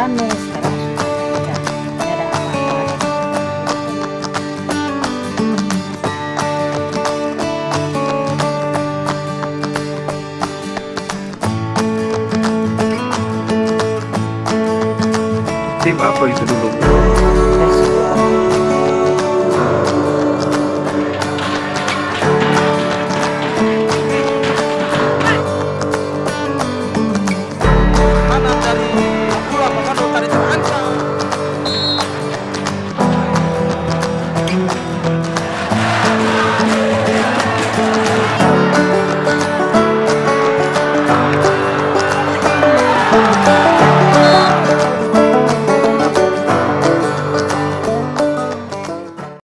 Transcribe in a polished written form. manis. Apa itu dulu?